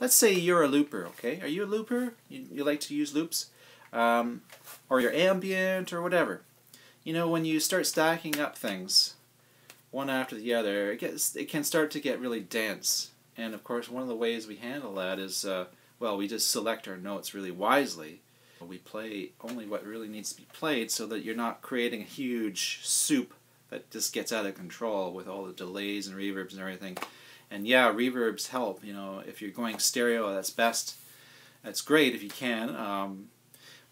Let's say you're a looper, okay? Are you a looper? You like to use loops? Or you're ambient or whatever. You know, when you start stacking up things, one after the other, it can start to get really dense. And of course, one of the ways we handle that is, well, we just select our notes really wisely. We play only what really needs to be played so that you're not creating a huge soup that just gets out of control with all the delays and reverbs and everything. And yeah, reverbs help, you know, if you're going stereo, that's best. That's great if you can.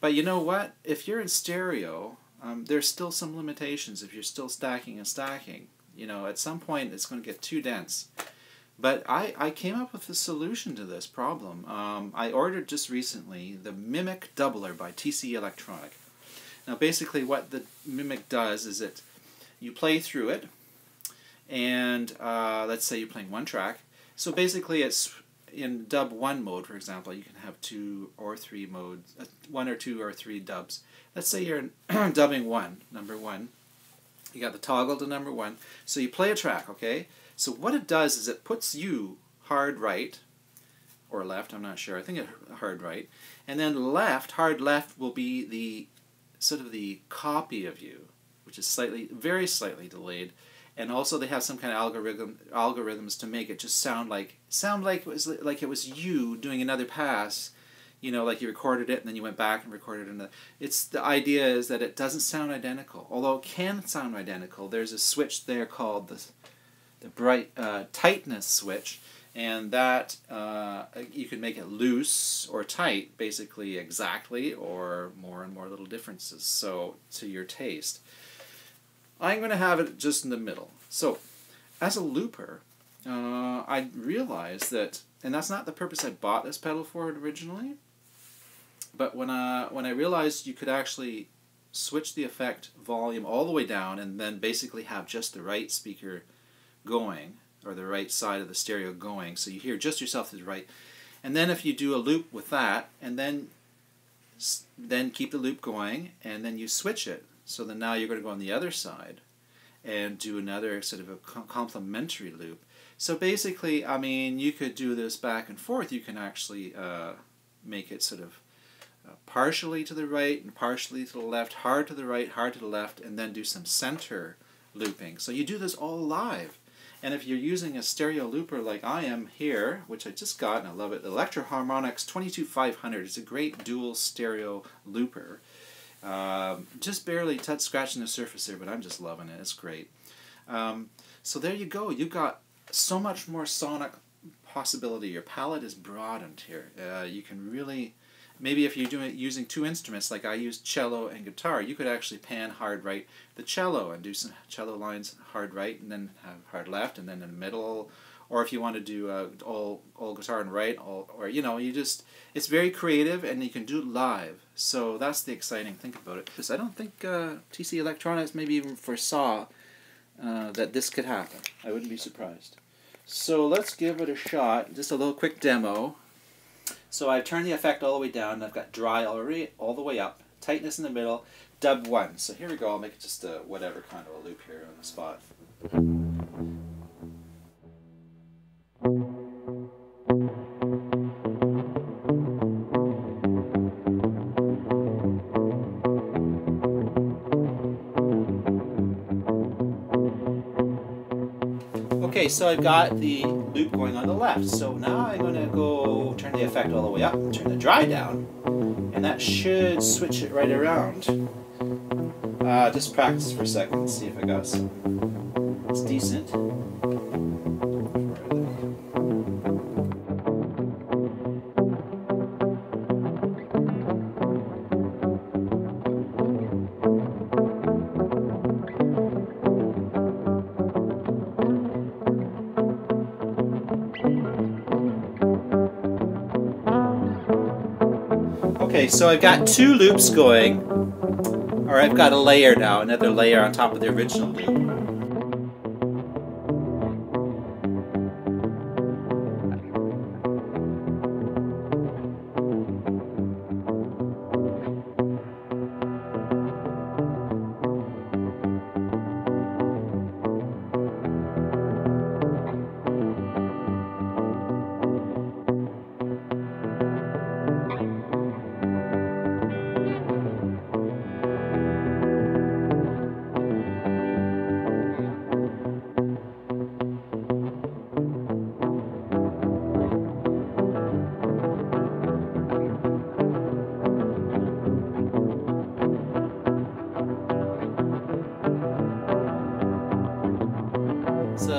But you know what? If you're in stereo, there's still some limitations if you're still stacking and stacking. You know, at some point it's going to get too dense. But I came up with a solution to this problem. I ordered just recently the Mimiq Doubler by TC Electronic. Now basically what the Mimiq does is you play through it, and let's say you're playing one track. So basically it's in dub 1 mode, for example. You can have 2 or 3 modes, 1 or 2 or 3 dubs. Let's say you're dubbing 1, number 1. You got the toggle to number 1. So you play a track, okay? So what it does is it puts you hard right, or left, I'm not sure, I think it's hard right, and then left, hard left will be the sort of the copy of you, which is very slightly delayed, and also they have some kind of algorithms to make it just sound like it was you doing another pass, you know, like you recorded it and then you went back and recorded another. The idea is that it doesn't sound identical, although it can sound identical. There's a switch there called the tightness switch, and that you can make it loose or tight, basically exactly, or more and more little differences, so to your taste. I'm going to have it just in the middle. So, as a looper, I realized that, and that's not the purpose I bought this pedal for originally, but when I realized you could actually switch the effect volume all the way down and then basically have just the right speaker going, or the right side of the stereo going, so you hear just yourself to the right, and then if you do a loop with that, and then keep the loop going, and then you switch it, so then now you're going to go on the other side and do another sort of a complementary loop. So basically, I mean, you could do this back and forth. You can actually make it sort of partially to the right and partially to the left, hard to the right, hard to the left, and then do some center looping. So you do this all live. And if you're using a stereo looper like I am here, which I just got and I love it, the Electro Harmonix 22500 is a great dual stereo looper. Just barely scratching the surface here, but I'm just loving it. It's great. So there you go. You've got so much more sonic possibility. Your palette is broadened here. You can really, maybe if you're using 2 instruments, like I use cello and guitar, you could actually pan hard right the cello and do some cello lines hard right and then have hard left and then in the middle. Or if you want to do all guitar and right, or you know, it's very creative and you can do it live. So that's the exciting thing about it. Because I don't think TC Electronics maybe even foresaw that this could happen. I wouldn't be surprised. So let's give it a shot. Just a little quick demo. So I've turned the effect all the way down, and I've got dry already all the way up, tightness in the middle, dub 1. So here we go, I'll make it just a whatever kind of a loop here on the spot. Okay, so I've got the loop going on the left, so now I'm going to go turn the effect all the way up, turn the dry down, and that should switch it right around. Just practice for a second, see if I got some. It's decent. Okay, so I've got 2 loops going, or I've got a layer now, another layer on top of the original loop.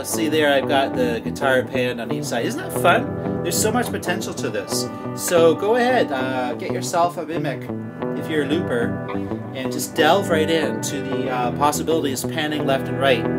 see there I've got the guitar panned on each side. Isn't that fun? There's so much potential to this. So go ahead, get yourself a Mimiq if you're a looper, and just delve right into the possibilities of panning left and right.